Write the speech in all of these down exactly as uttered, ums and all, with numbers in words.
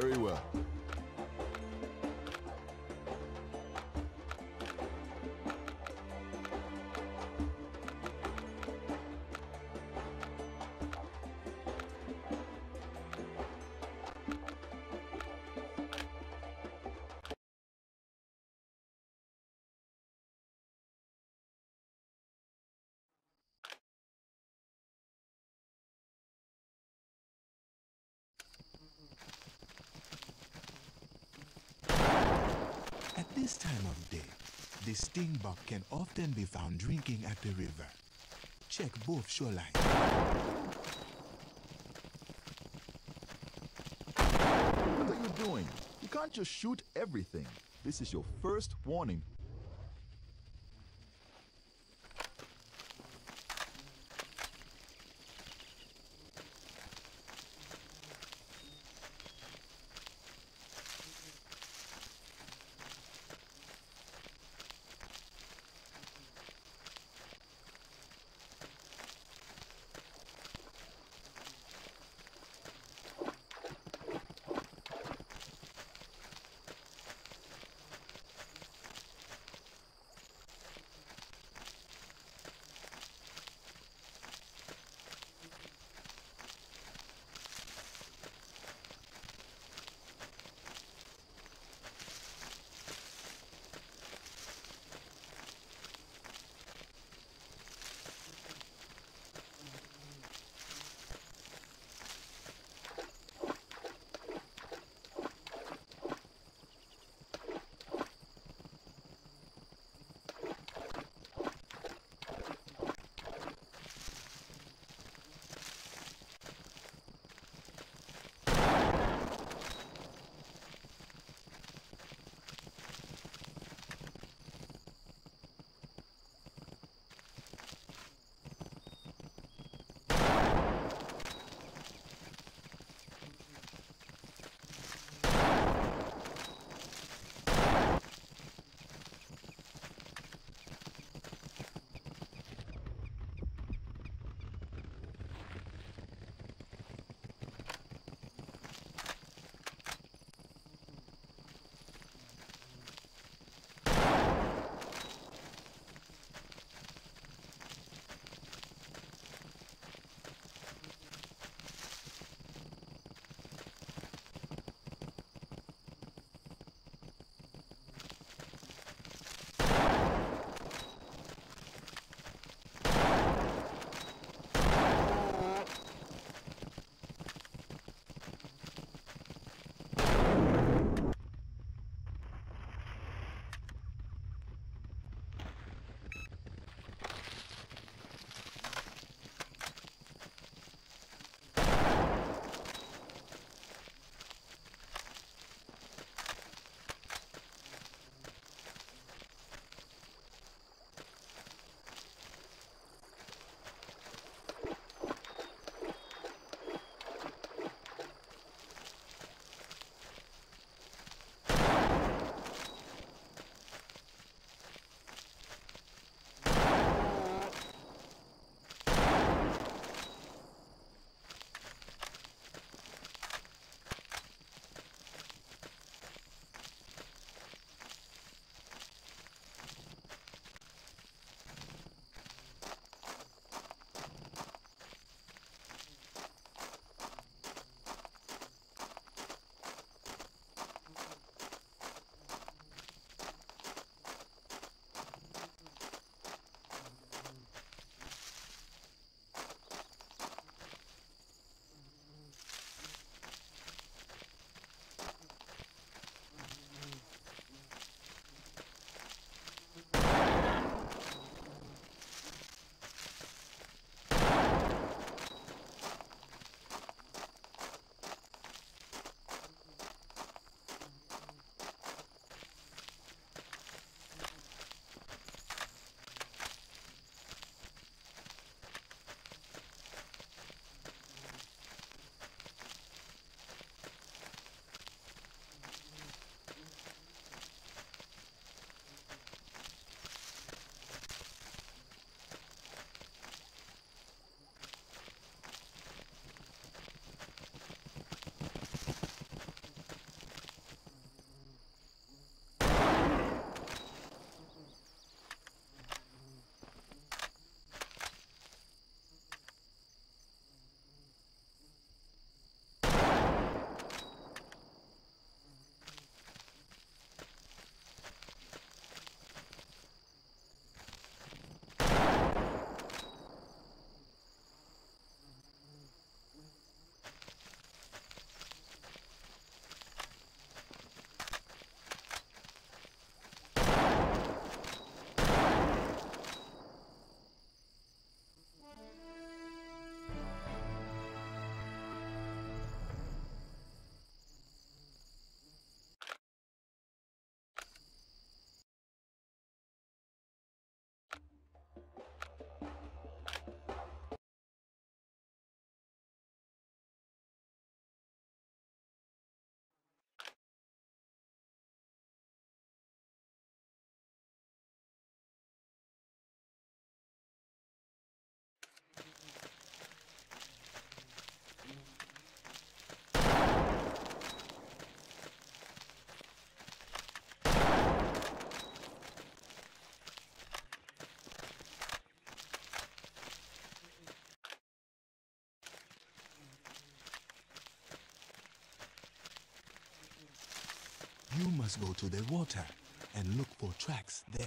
Very well. This time of day, the stingbok can often be found drinking at the river. Check both shorelines. What are you doing? You can't just shoot everything. This is your first warning. You must go to the water and look for tracks there.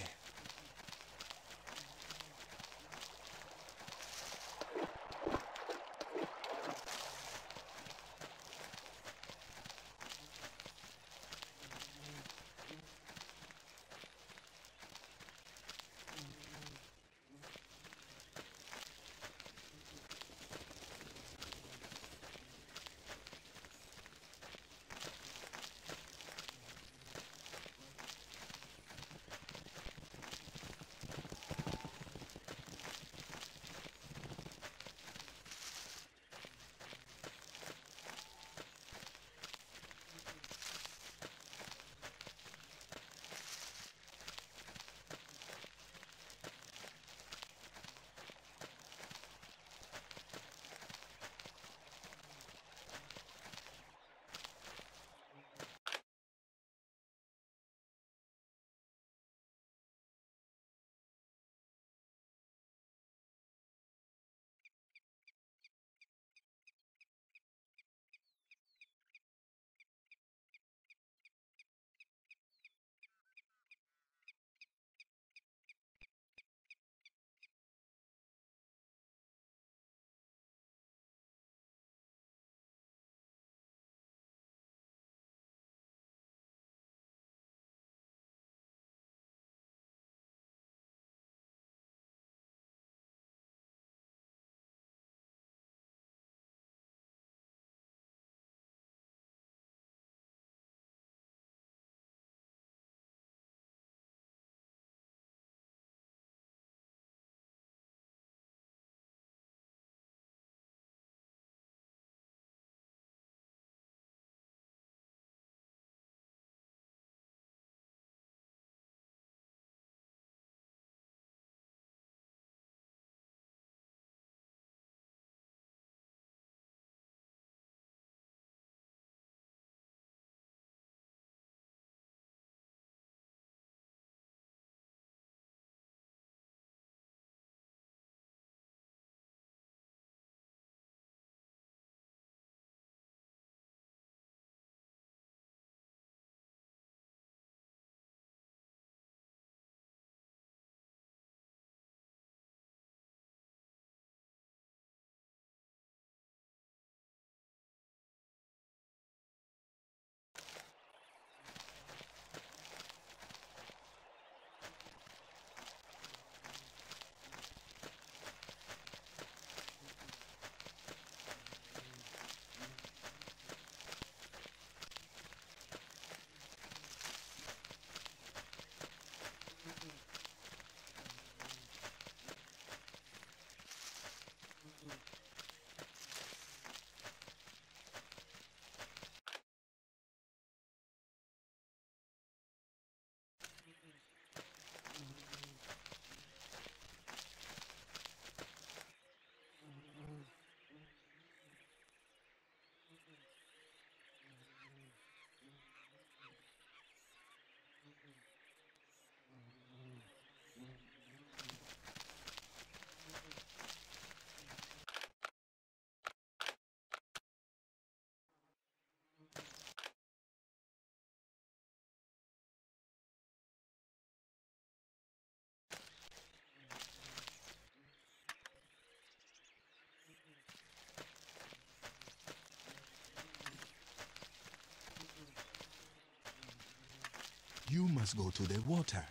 You must go to the water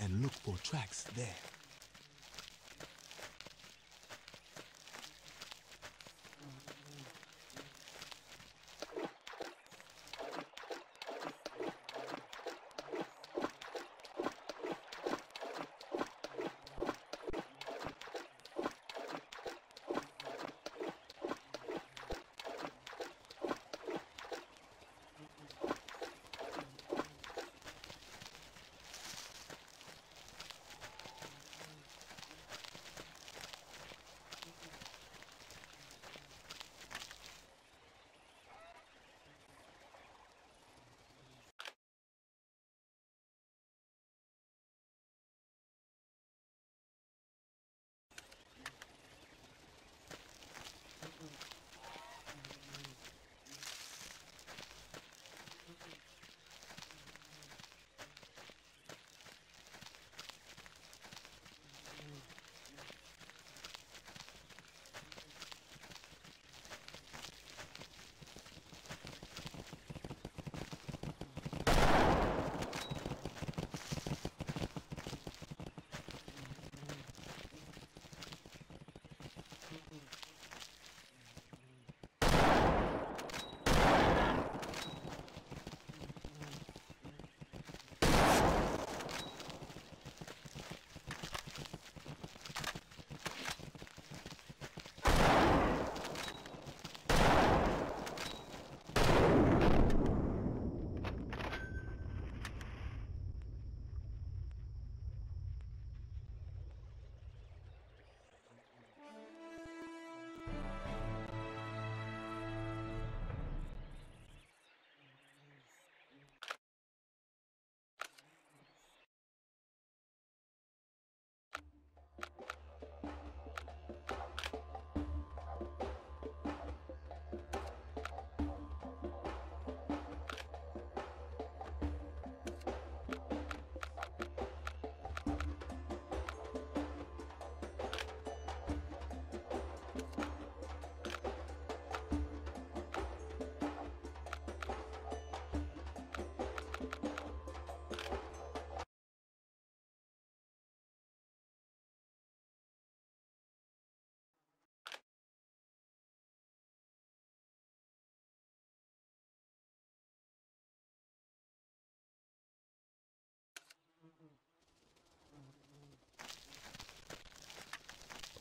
and look for tracks there.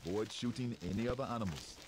avoid shooting any other animals.